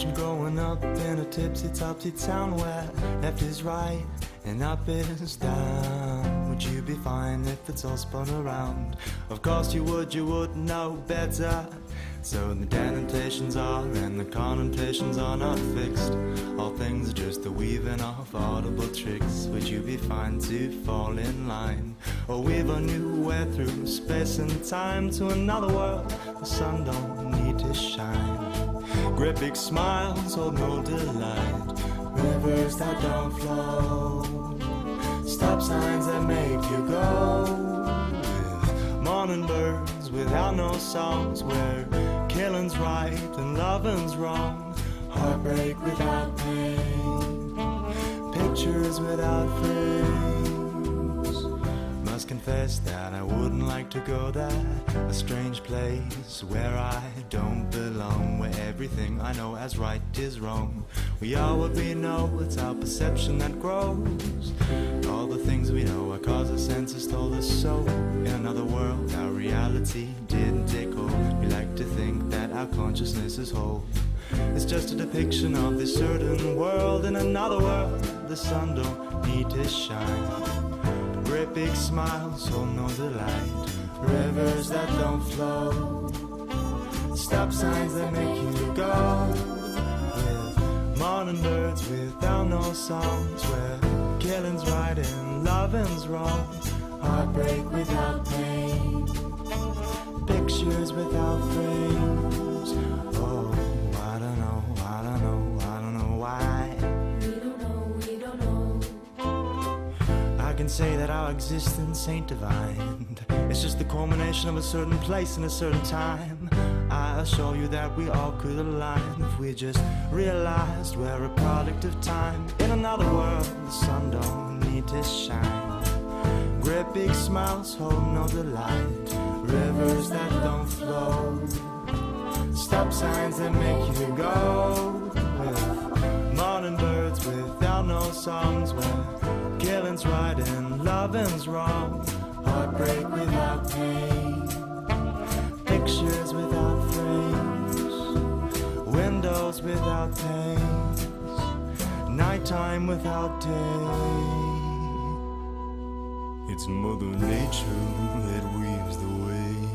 Imagine growing up in a tipsy-topsy town where left is right and up is down. Would you be fine if it's all spun around? Of course you would know better. So the denotations are and the connotations are not fixed. All things are just the weaving of audible tricks. Would you be fine to fall in line? Or weave a new way through space and time to another world? The sun don't need to shine. Great big smiles hold no delight. Rivers that don't flow, stop signs that make you go. With morning birds without no songs, where killing's right and loving's wrong. Heartbreak without pain, pictures without frames. Must confess that I wouldn't like to go there. A strange place where I don't belong, where everything I know as right is wrong. We are what we know, it's our perception that grows. All the things we know are cause our senses told us so. In another world, our reality didn't tickle. We like to think that our consciousness is whole. It's just a depiction of this certain world. In another world, the sun don't need to shine. Great big smiles hold no delight. Rivers that don't flow, stop signs that make you go. With morning birds without no songs, where killing's right and loving's wrong. Heartbreak without pain, pictures without frames. Oh, I don't know, I don't know, I don't know why. We don't know, we don't know. I can say that our existence ain't divined. It's just the culmination of a certain place and a certain time. I assure you that we all could align if we just realized we're a product of time. In another world, the sun don't need to shine. Great big smiles hold no delight. Rivers that don't flow, stop signs that make you go. With morning birds without no songs, where killing's right and loving's wrong. Heartbreak without pain, pictures without frames, windows without panes, nighttime without day. It's Mother Nature that weaves the way.